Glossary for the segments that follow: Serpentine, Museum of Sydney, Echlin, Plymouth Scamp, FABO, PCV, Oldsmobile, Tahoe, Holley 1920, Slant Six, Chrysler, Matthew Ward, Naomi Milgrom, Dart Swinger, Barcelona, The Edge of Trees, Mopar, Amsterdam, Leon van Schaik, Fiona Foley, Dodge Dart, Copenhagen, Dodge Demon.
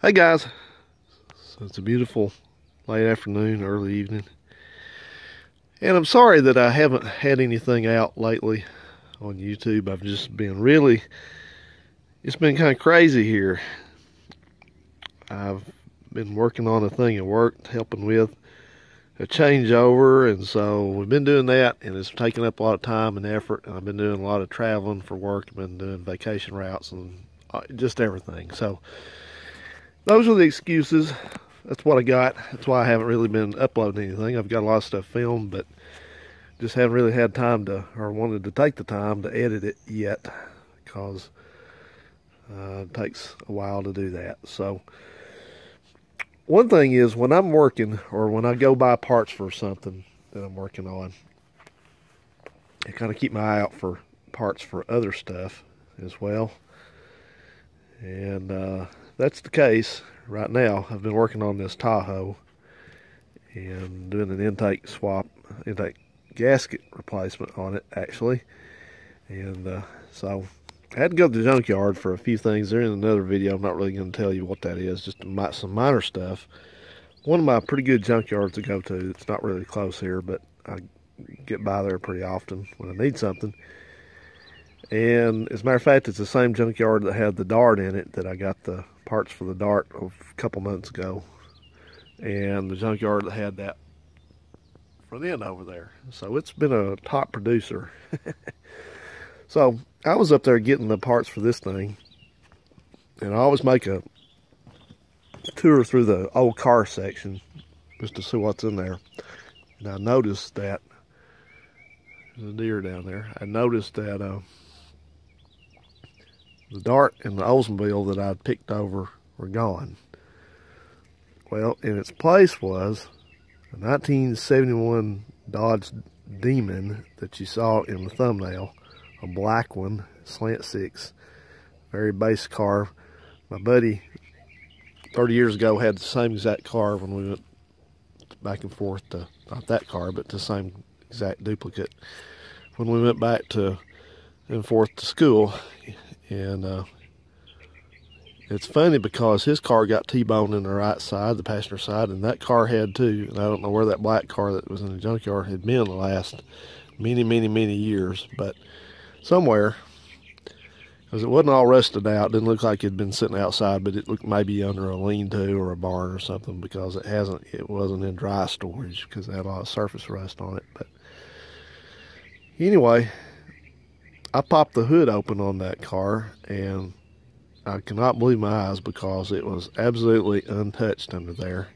Hey guys, so it's a beautiful late afternoon, early evening, and I'm sorry that I haven't had anything out lately on YouTube. I've just been really, it's been kind of crazy here. I've been working on a thing at work, helping with a changeover, and so we've been doing that, and it's taken up a lot of time and effort, and I've been doing a lot of traveling for work. I've been doing vacation routes and just everything, so those are the excuses. That's what I got. That's why I haven't really been uploading anything. I've got a lot of stuff filmed, but just haven't really had time to, or wanted to take the time to edit it yet, because it takes a while to do that. So one thing is, when I'm working, or when I go buy parts for something that I'm working on, I kind of keep my eye out for parts for other stuff as well. And that's the case right now. I've been working on this Tahoe and doing an intake swap, intake gasket replacement on it, actually. And so I had to go to the junkyard for a few things. They're in another video. I'm not really going to tell you what that is, just some minor stuff. One of my pretty good junkyards to go to. It's not really close here, but I get by there pretty often when I need something. And as a matter of fact, it's the same junkyard that had the Dart in it that I got the parts for the Dart a couple months ago, and the junkyard that had that front end over there. So it's been a top producer. So I was up there getting the parts for this thing, and I always make a tour through the old car section just to see what's in there. And I noticed that there's a deer down there. I noticed that the Dart and the Oldsmobile that I picked over were gone. Well, in its place was a 1971 Dodge Demon that you saw in the thumbnail, a black one, Slant Six, very base car. My buddy 30 years ago had the same exact car when we went back and forth to, not that car, but the same exact duplicate when we went back to and forth to school. And it's funny because his car got T-boned in the right side, the passenger side, and that car had too. And I don't know where that black car that was in the junkyard had been the last many, many, many years, but somewhere, because it wasn't all rusted out. Didn't look like it had been sitting outside, but it looked maybe under a lean-to or a barn or something, because it hasn't, it wasn't in dry storage because it had a lot of surface rust on it. But anyway, I popped the hood open on that car, and I cannot believe my eyes, because it was absolutely untouched under there.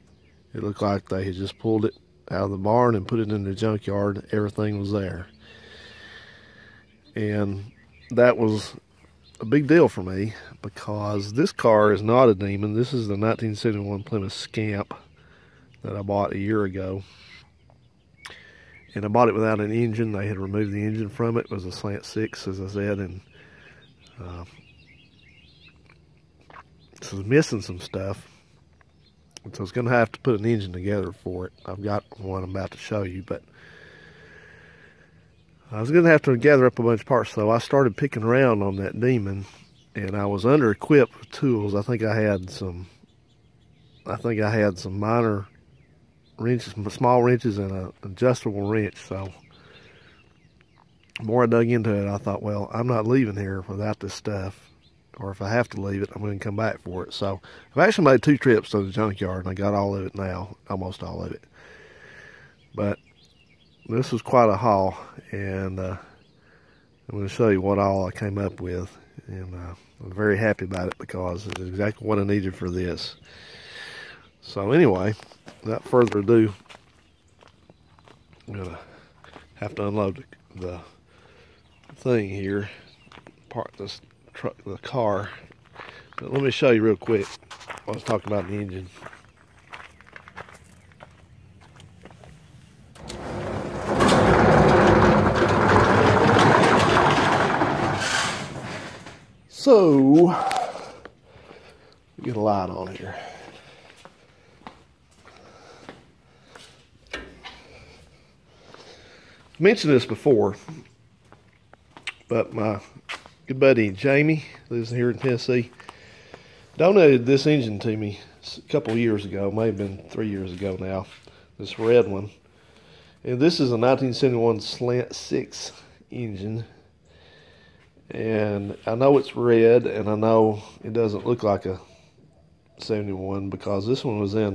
It looked like they had just pulled it out of the barn and put it in the junkyard. Everything was there. And that was a big deal for me, because this car is not a Demon. This is the 1971 Plymouth Scamp that I bought a year ago. And I bought it without an engine. They had removed the engine from it. It was a Slant Six, as I said, and so it was missing some stuff. So I was going to have to put an engine together for it. I've got one I'm about to show you, but I was going to have to gather up a bunch of parts. So I started picking around on that Demon, and I was under-equipped with tools. I think I had some minor wrenches, small wrenches, and an adjustable wrench. So the more I dug into it, I thought, well, I'm not leaving here without this stuff, or if I have to leave it, I'm going to come back for it. So I've actually made two trips to the junkyard, and I got all of it now, almost all of it. But this was quite a haul, and I'm going to show you what all I came up with, and I'm very happy about it, because it's exactly what I needed for this. So anyway, without further ado, I'm going to have to unload the thing here, park this truck, the car. But let me show you real quick what I was talking about, the engine. So, get a light on here. I mentioned this before, but my good buddy Jamie lives here in Tennessee. donated this engine to me a couple years ago, may have been 3 years ago now, this red one. And this is a 1971 Slant Six engine. And I know it's red, and I know it doesn't look like a 71 because this one was in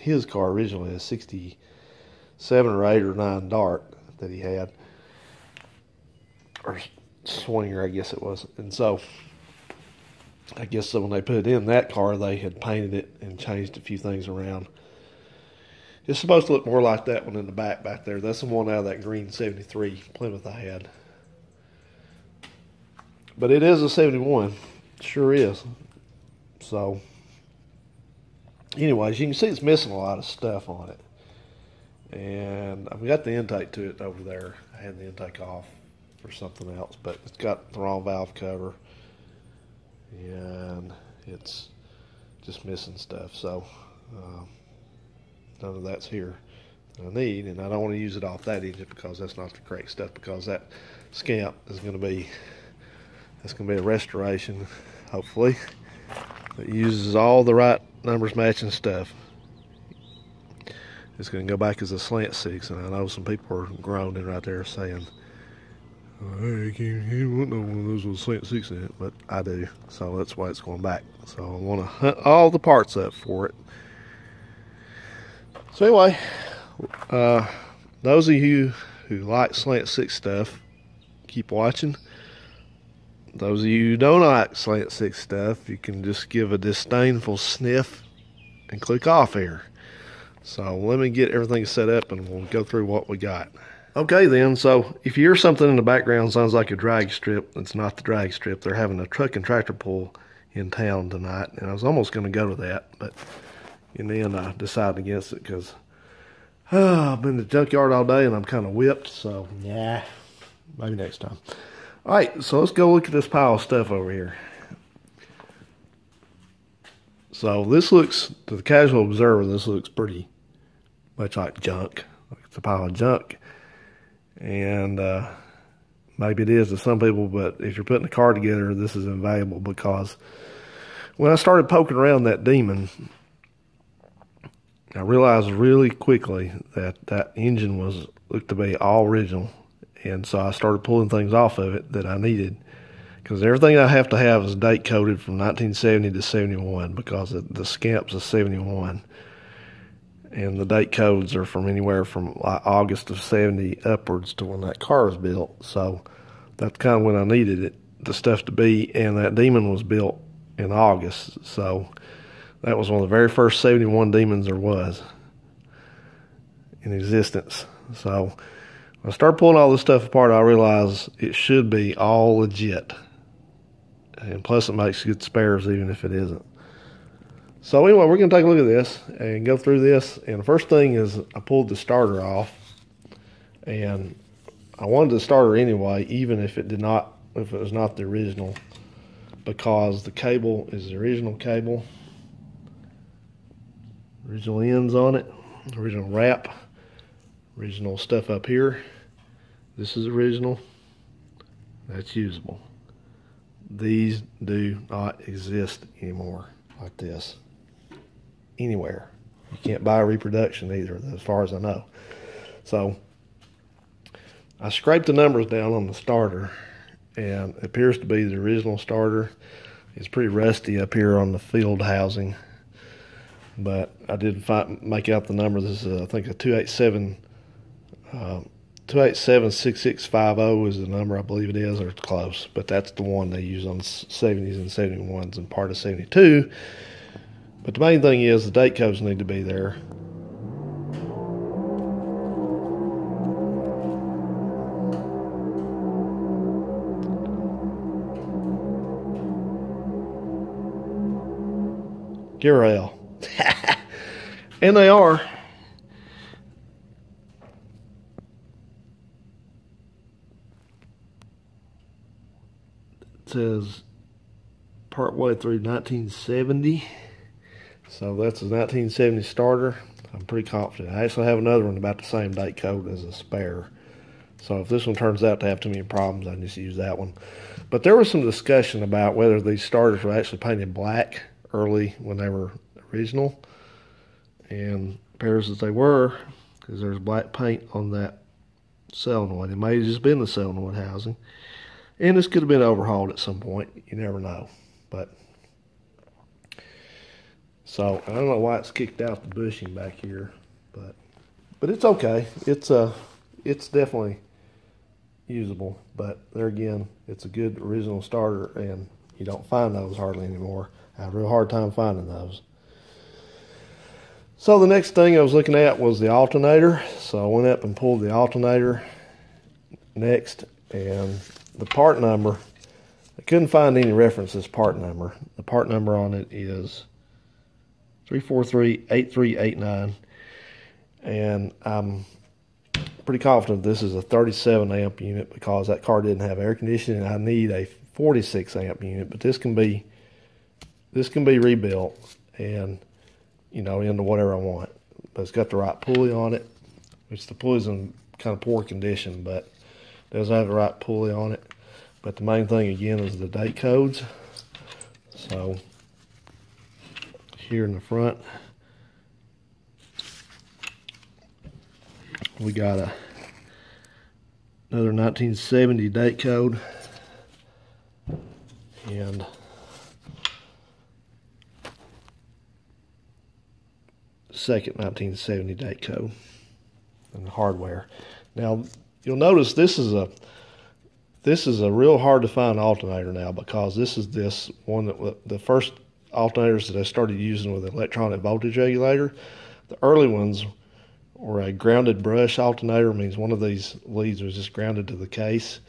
his car originally, a 67 or 8 or 9 Dart that he had. Or Swinger, I guess it was. And so, I guess when they put it in that car, they had painted it and changed a few things around. It's supposed to look more like that one in the back there. That's the one out of that green 73 Plymouth I had. But it is a 71. Sure is. So, anyways, you can see it's missing a lot of stuff on it. And I've got the intake to it over there. I had the intake off for something else, but it's got the wrong valve cover. And it's just missing stuff. So, none of that's here that I need. And I don't want to use it off that engine because that's not the correct stuff, because that Scamp is going to be... That's going to be a restoration, hopefully, that uses all the right numbers matching stuff. It's going to go back as a Slant Six, and I know some people are groaning right there saying, oh, hey, you wouldn't know one of those with a Slant Six in it, but I do, so that's why it's going back. So I want to hunt all the parts up for it. So anyway, those of you who like Slant Six stuff, keep watching. Those of you who don't like Slant Six stuff, you can just give a disdainful sniff and click off here. So let me get everything set up and we'll go through what we got. Okay then, so if you hear something in the background sounds like a drag strip, it's not the drag strip. They're having a truck and tractor pull in town tonight, and I was almost going to go to that, but in the end I decided against it because I've been in the junkyard all day and I'm kind of whipped, so yeah, maybe next time. Alright, so let's go look at this pile of stuff over here. So this looks, to the casual observer, this looks pretty much like junk. It's a pile of junk. And maybe it is to some people, but if you're putting a car together, this is invaluable, because when I started poking around that Demon, I realized really quickly that that engine looked to be all original. And so I started pulling things off of it that I needed, because everything I have to have is date coded from 1970 to 71, because the Scamp's a 71. And the date codes are from anywhere from like August of 70 upwards to when that car was built. So that's kind of when I needed it, the stuff to be. And that Demon was built in August. So that was one of the very first 71 Demons there was in existence. So... when I started pulling all this stuff apart, I realized it should be all legit. And plus it makes good spares even if it isn't. So anyway, we're going to take a look at this and go through this. And the first thing is I pulled the starter off. And I wanted the starter anyway, even if it was not the original. Because the cable is the original cable. Original ends on it. Original wrap. Original stuff up here. This is original. That's usable. These do not exist anymore like this anywhere. You can't buy a reproduction either, as far as I know. So I scraped the numbers down on the starter, and it appears to be the original starter. It's pretty rusty up here on the field housing, but I did make out the number. This is I think a 2876650 is the number, I believe it is, or close, but that's the one they use on 70s and 71s and part of 72. But the main thing is the date codes need to be there. Girl. And they are. Says partway through 1970, so that's a 1970 starter. I'm pretty confident. I actually have another one about the same date code as a spare, so if this one turns out to have too many problems, I just use that one. But there was some discussion about whether these starters were actually painted black early when they were original, and pairs that they were, because there's black paint on that solenoid. It may have just been the solenoid housing, and this could have been overhauled at some point, you never know. But so I don't know why it's kicked out the bushing back here, but it's okay. It's definitely usable, but there again, it's a good original starter, and you don't find those hardly anymore. I have a real hard time finding those. So the next thing I was looking at was the alternator. So I went up and pulled the alternator next, and the part number, I couldn't find any reference to this part number. The part number on it is 3438389, and I'm pretty confident this is a 37 amp unit because that car didn't have air conditioning. I need a 46 amp unit, but this can be rebuilt and, you know, into whatever I want. But it's got the right pulley on it, which the pulley's in kind of poor condition, but it doesn't have the right pulley on it. But the main thing again is the date codes. So here in the front, we got another 1970 date code, and second 1970 date code and the hardware. Now you'll notice this is a real hard to find alternator now, because this one that the first alternators that I started using with electronic voltage regulator. The early ones were a grounded brush alternator, means one of these leads was just grounded to the case,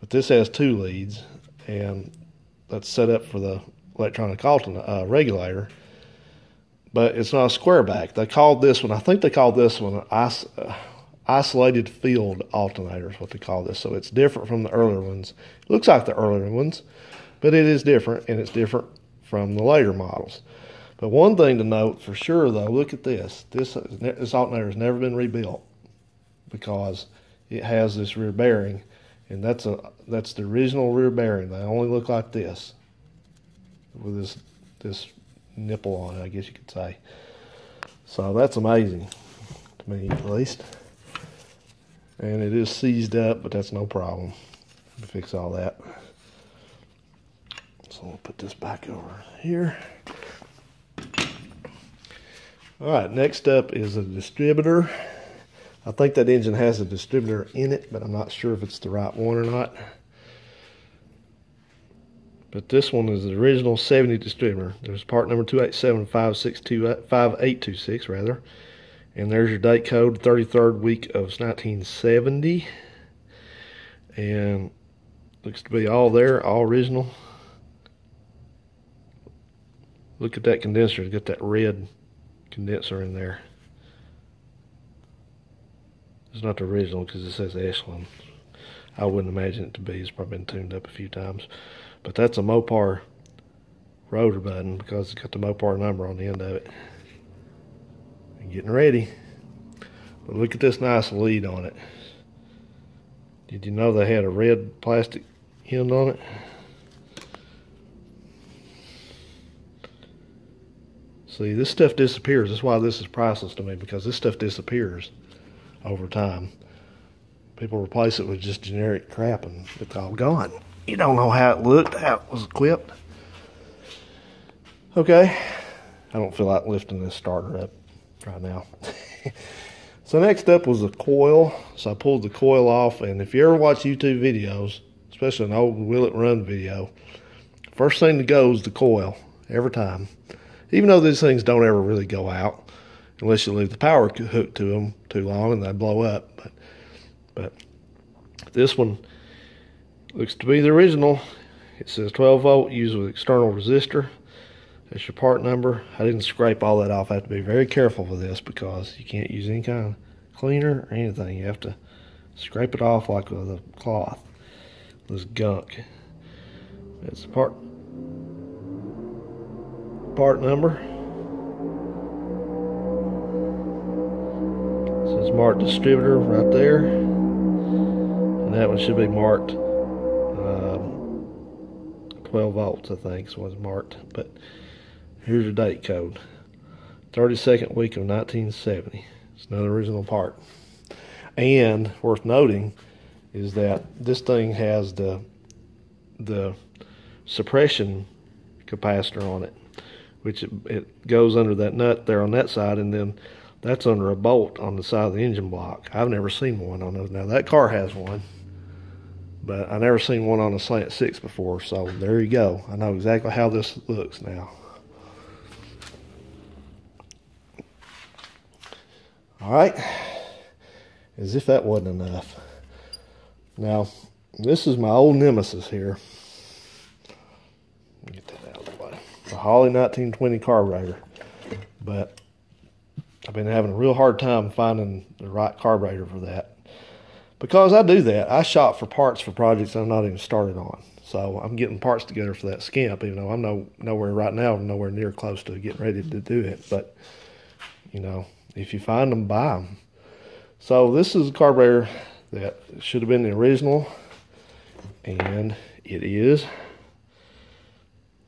but this has two leads, and that's set up for the electronic regulator. But it's not a square back. They called this one, I think they called this one an isolated field alternator is what they call this. So it's different from the earlier ones. It looks like the earlier ones, but it is different, and it's different from the later models. But one thing to note for sure though, look at this. This alternator has never been rebuilt because it has this rear bearing, and that's the original rear bearing. They only look like this with this nipple on it, I guess you could say. So that's amazing to me, at least. And it is seized up, but that's no problem. Let me fix all that. So I'll put this back over here. All right, next up is a distributor. I think that engine has a distributor in it, but I'm not sure if it's the right one or not. But this one is the original 70 distributor. There's part number 2875826 rather. And there's your date code, 33rd week of 1970. And looks to be all there, all original. Look at that condenser, it's got that red condenser in there. It's not the original because it says Echlin. I wouldn't imagine it to be. It's probably been tuned up a few times. But that's a Mopar rotor button because it's got the Mopar number on the end of it. And getting ready. But look at this nice lead on it. Did you know they had a red plastic end on it? See, this stuff disappears. That's why this is priceless to me, because this stuff disappears over time. People replace it with just generic crap and it's all gone. You don't know how it looked, how it was equipped. Okay, I don't feel like lifting this starter up right now. So next up was the coil. So I pulled the coil off, and if you ever watch YouTube videos, especially an old Will It Run video, first thing to go is the coil, every time. Even though these things don't ever really go out, unless you leave the power hooked to them too long and they blow up. But this one looks to be the original. It says 12 volt, used with external resistor. That's your part number. I didn't scrape all that off. I have to be very careful with this because you can't use any kind of cleaner or anything. You have to scrape it off like with a cloth, this gunk. That's the part number. So it's marked distributor right there, and that one should be marked 12 volts, I think, is what's marked. But Here's your date code. 32nd week of 1970. It's not an original part. And worth noting is that this thing has the suppression capacitor on it, which it goes under that nut there on that side, and then that's under a bolt on the side of the engine block. I've never seen one on those. Now that car has one, but I never seen one on a Slant Six before, so there you go. I know exactly how this looks now. All right, as if that wasn't enough. Now, this is my old nemesis here. Get that out of the way. The Holley 1920 carburetor. But I've been having a real hard time finding the right carburetor for that. Because I do that. I shop for parts for projects I'm not even started on. So I'm getting parts together for that Scamp, even though I'm nowhere right now, I'm nowhere near close to getting ready to do it. But, you know, if you find them, buy them. So this is a carburetor that should have been the original, and it is.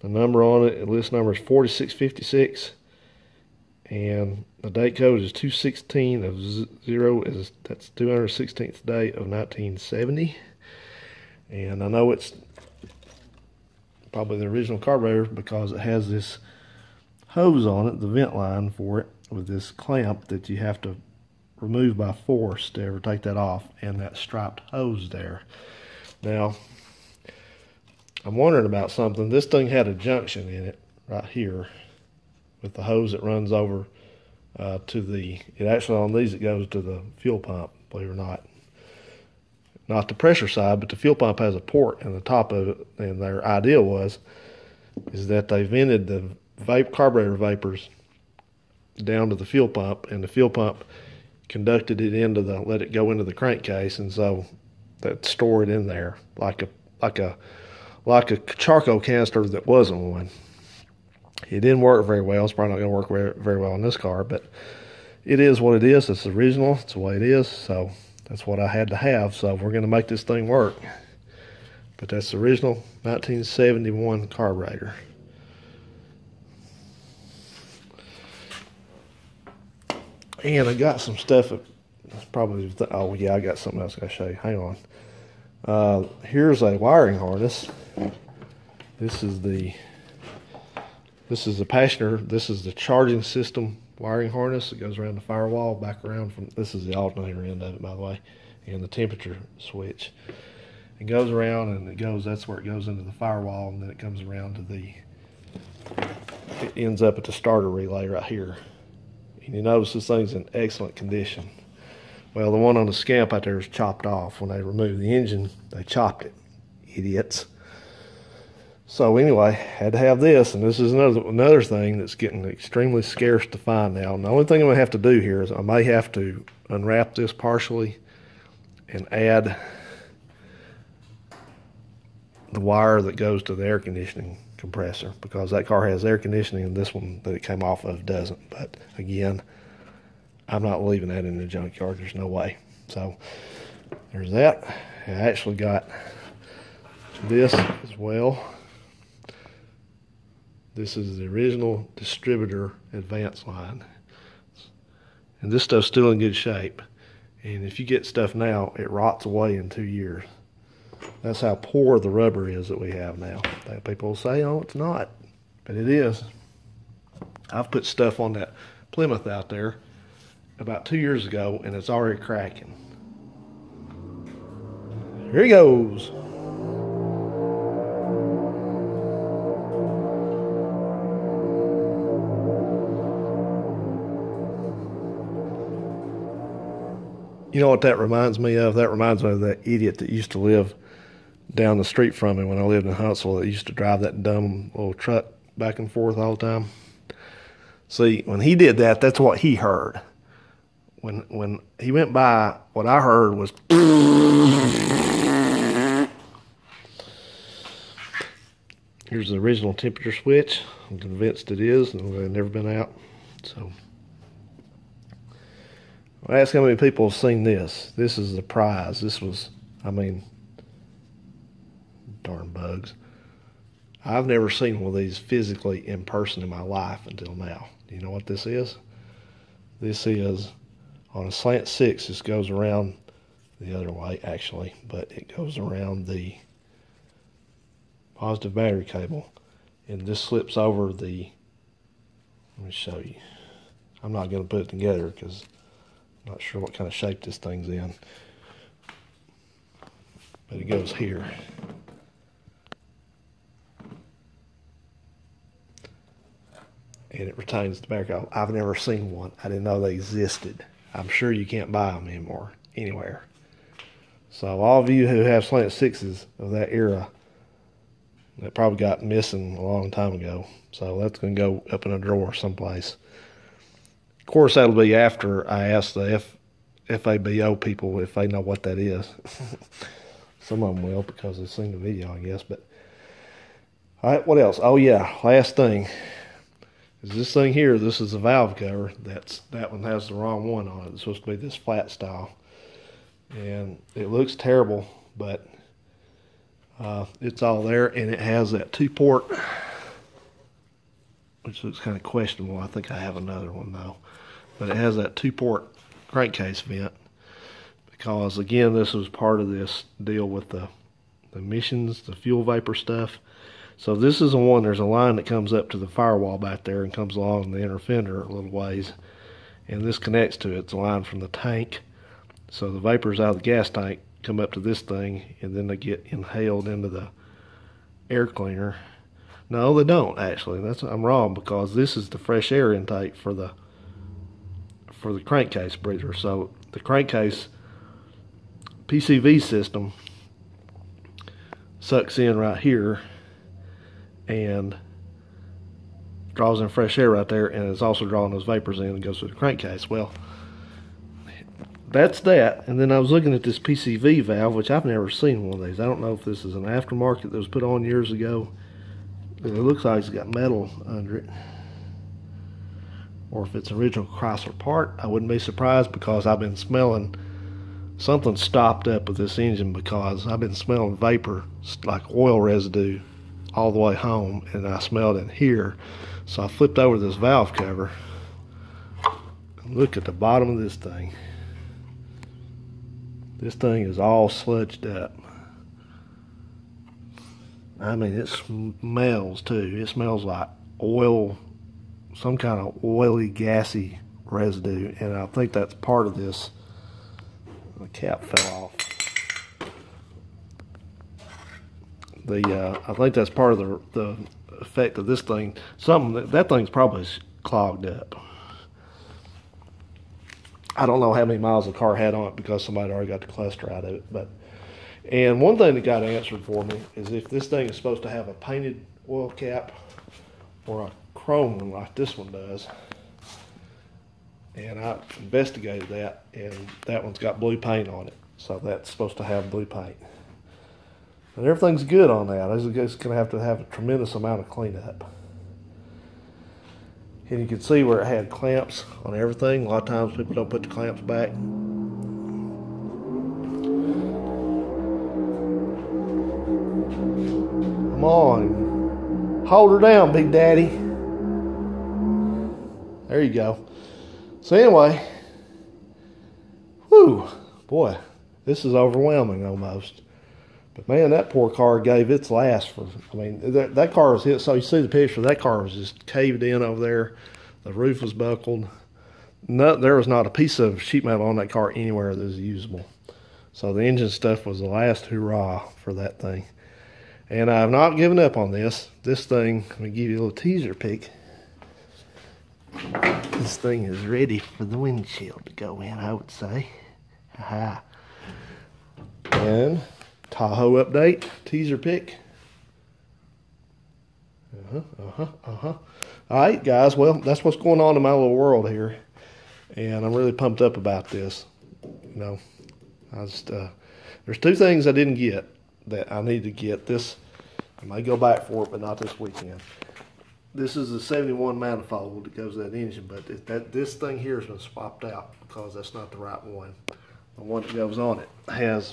The number on it, the list number is 4656, and the date code is 216 of 0, is that's 216th day of 1970. And I know it's probably the original carburetor because it has this hose on it, the vent line for it, with this clamp that you have to remove by force to ever take that off, and that striped hose there. Now, I'm wondering about something. This thing had a junction in it right here with the hose that runs over to the, it actually on these it goes to the fuel pump, believe it or not. Not the pressure side, but the fuel pump has a port in the top of it, and their idea is that they vented the carburetor vapors down to the fuel pump, and the fuel pump conducted it into the, let it go into the crankcase, and so that store it in there like a charcoal canister that wasn't one. It didn't work very well. It's probably not going to work very well on this car, but it is what it is. It's original. It's the way it is. So that's what I had to have. So we're going to make this thing work. But that's the original 1971 carburetor. And I got some stuff. Probably, oh yeah, I got something else I gotta show you. Hang on. Here's a wiring harness. This is the Passenger. This is the charging system wiring harness. It goes around the firewall, back around from. This is the alternator end of it, by the way, and the temperature switch. It goes around and it goes. That's where it goes into the firewall, and then it comes around to the. It ends up at the starter relay right here. And you notice this thing's in excellent condition. Well, the one on the Scamp out there is chopped off. When they removed the engine, they chopped it. Idiots. So anyway, had to have this. And this is another thing that's getting extremely scarce to find now. And the only thing I'm going to have to do here is I may have to unwrap this partially and add the wire that goes to the air conditioning compressor, because that car has air conditioning and this one that it came off of doesn't. But again, I'm not leaving that in the junkyard. There's no way. So there's that. I actually got this as well. This is the original distributor advance line, and this stuff's still in good shape. And if you get stuff now, it rots away in 2 years. That's how poor the rubber is that we have now. People say, oh, it's not. But it is. I've put stuff on that Plymouth out there about 2 years ago, and it's already cracking. Here he goes. You know what that reminds me of? That reminds me of that idiot that used to live down the street from me when I lived in Huntsville, that used to drive that dumb little truck back and forth all the time. See, when he did that, that's what he heard. When he went by, what I heard was... Here's the original temperature switch. I'm convinced it is, and they've never been out. So, well, ask how many people have seen this. This is the prize. This was, I mean... Darn bugs. I've never seen one of these physically in person in my life until now. You know what this is? This is on a Slant Six. This goes around the other way, actually, but it goes around the positive battery cable, and this slips over the, let me show you. I'm not going to put it together because I'm not sure what kind of shape this thing's in, but it goes here. And it retains the battery cable. I've never seen one. I didn't know they existed. I'm sure you can't buy them anymore, anywhere. So all of you who have Slant Sixes of that era, that probably got missing a long time ago. So that's going to go up in a drawer someplace. Of course, that'll be after I ask the FABO people if they know what that is. Some of them will because they've seen the video, I guess. But all right, what else? Oh, yeah, last thing. This thing here, this is a valve cover. That one has the wrong one on it. It's supposed to be this flat style. And it looks terrible, but it's all there. And it has that two-port, which looks kind of questionable. I think I have another one, though. But it has that two-port crankcase vent. Because, again, this was part of this deal with the emissions, the fuel vapor stuff. So this is the one, there's a line that comes up to the firewall back there and comes along the inner fender a little ways. And this connects to it. It's a line from the tank. So the vapors out of the gas tank come up to this thing, and then they get inhaled into the air cleaner. No, they don't, actually. I'm wrong, because this is the fresh air intake for the crankcase breather. So the crankcase PCV system sucks in right here and draws in fresh air right there, and it's also drawing those vapors in and goes through the crankcase. Well, that's that. And then I was looking at this PCV valve, which I've never seen one of these. I don't know if this is an aftermarket that was put on years ago. It looks like it's got metal under it, or if it's an original Chrysler part. I wouldn't be surprised, because I've been smelling something stopped up with this engine, because I've been smelling vapor like oil residue all the way home, and I smelled it here. So I flipped over this valve cover and look at the bottom of this thing. This thing is all sludged up. I mean, it smells too. It smells like oil, some kind of oily, gassy residue, and I think that's part of this. The cap fell off. I think that's part of the effect of this thing. That thing's probably clogged up. I don't know how many miles the car had on it, because somebody already got the cluster out of it. And one thing that got answered for me is if this thing is supposed to have a painted oil cap or a chrome one like this one does. And I investigated that, and that one's got blue paint on it. So that's supposed to have blue paint. And everything's good on that. It's going to have a tremendous amount of cleanup. And you can see where it had clamps on everything. A lot of times people don't put the clamps back. Come on. Hold her down, Big Daddy. There you go. So anyway. Whew. Boy, this is overwhelming almost. But man, that poor car gave its last for, I mean, that car was hit. So you see the picture, that car was just caved in over there. The roof was buckled. There was not a piece of sheet metal on that car anywhere that was usable. So the engine stuff was the last hurrah for that thing. And I've not given up on this. This thing, let me give you a little teaser peek. This thing is ready for the windshield to go in, I would say. Aha. And Tahoe update, teaser pick. All right, guys, well, that's what's going on in my little world here, and I'm really pumped up about this. You know, there's two things I didn't get that I need to get. This, I may go back for it, but not this weekend. This is the 71 manifold that goes to that engine, but this thing here has been swapped out because that's not the right one. The one that goes on it has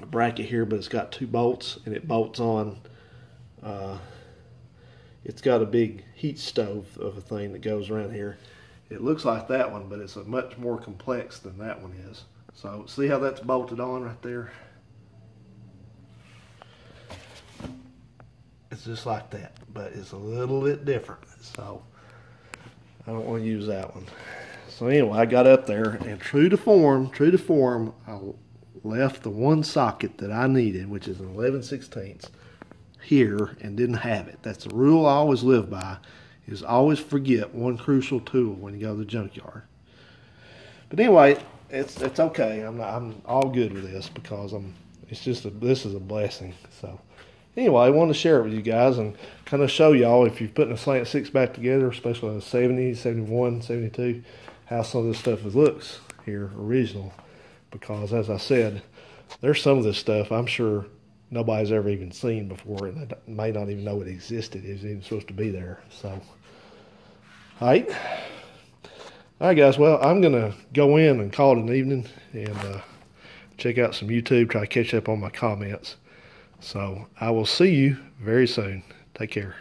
a bracket here, but it's got two bolts, and it bolts on It's got a big heat stove of a thing that goes around here. It looks like that one, but it's a much more complex than that one is. So see how that's bolted on right there? It's just like that, but it's a little bit different. So I don't want to use that one. So anyway, I got up there, and true to form, I left the one socket that I needed, which is an 11/16, here, and didn't have it. That's the rule I always live by, is always forget one crucial tool when you go to the junkyard. But anyway, it's okay. I'm all good with this because this is a blessing. So anyway, I wanted to share it with you guys and kind of show y'all, if you're putting a Slant Six back together, especially a 70, 71, 72, how some of this stuff looks here original. Because as I said, there's some of this stuff I'm sure nobody's ever even seen before, and they may not even know it existed. It wasn't even supposed to be there. So, all right, guys. Well, I'm gonna go in and call it an evening and check out some YouTube, try to catch up on my comments. So I will see you very soon. Take care.